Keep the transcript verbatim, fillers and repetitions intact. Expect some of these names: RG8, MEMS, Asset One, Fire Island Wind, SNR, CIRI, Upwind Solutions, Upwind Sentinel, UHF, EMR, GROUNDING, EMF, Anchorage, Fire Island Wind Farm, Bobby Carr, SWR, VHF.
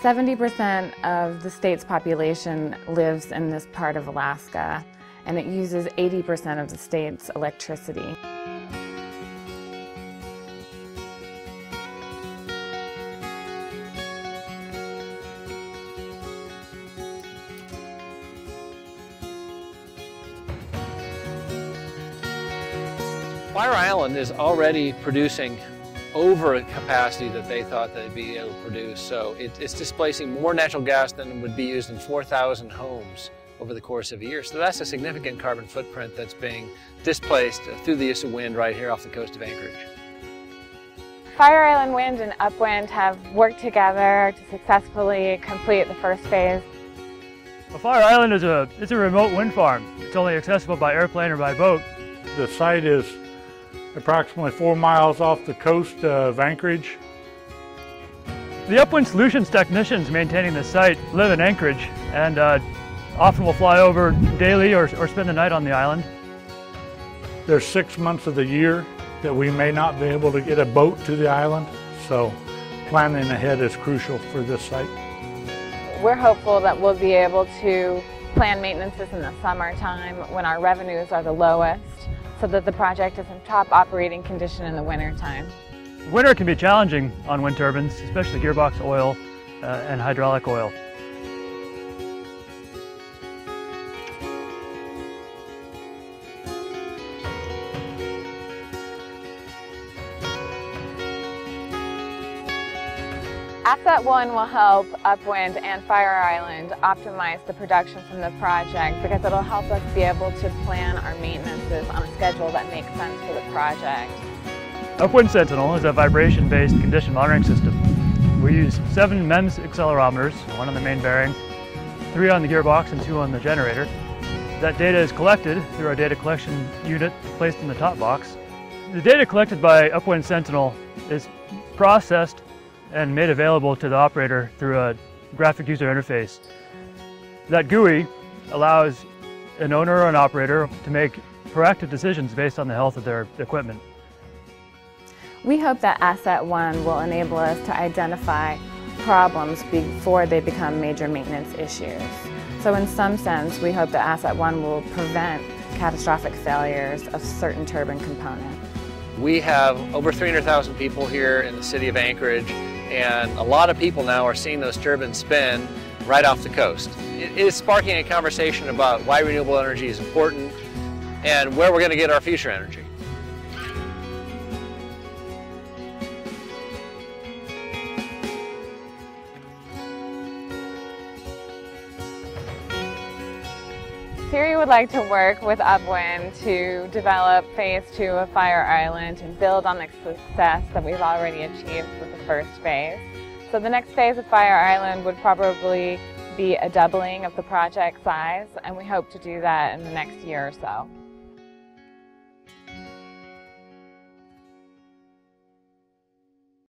seventy percent of the state's population lives in this part of Alaska, and it uses eighty percent of the state's electricity. Fire Island is already producing over capacity that they thought they'd be able to produce, so it, it's displacing more natural gas than would be used in four thousand homes over the course of a year. So that's a significant carbon footprint that's being displaced through the use of wind right here off the coast of Anchorage. Fire Island Wind and Upwind have worked together to successfully complete the first phase. Well, Fire Island is a, it's a remote wind farm. It's only accessible by airplane or by boat. The site is approximately four miles off the coast of Anchorage. The Upwind Solutions technicians maintaining the site live in Anchorage and uh, often will fly over daily or, or spend the night on the island. There's six months of the year that we may not be able to get a boat to the island, so planning ahead is crucial for this site. We're hopeful that we'll be able to plan maintenances in the summertime when our revenues are the lowest, so that the project is in top operating condition in the winter time. Winter can be challenging on wind turbines, especially gearbox oil uh, and hydraulic oil. Asset One will help Upwind and Fire Island optimize the production from the project because it'll help us be able to plan our maintenances on a schedule that makes sense for the project. Upwind Sentinel is a vibration-based condition monitoring system. We use seven MEMS accelerometers, one on the main bearing, three on the gearbox, and two on the generator. That data is collected through our data collection unit placed in the top box. The data collected by Upwind Sentinel is processed and made available to the operator through a graphic user interface. That G U I allows an owner or an operator to make proactive decisions based on the health of their equipment. We hope that Asset One will enable us to identify problems before they become major maintenance issues. So in some sense, we hope that Asset One will prevent catastrophic failures of certain turbine components. We have over three hundred thousand people here in the city of Anchorage, and a lot of people now are seeing those turbines spin right off the coast. It is sparking a conversation about why renewable energy is important and where we're going to get our future energy. CIRI would like to work with Upwind to develop phase two of Fire Island and build on the success that we've already achieved with the first phase. So the next phase of Fire Island would probably be a doubling of the project size, and we hope to do that in the next year or so.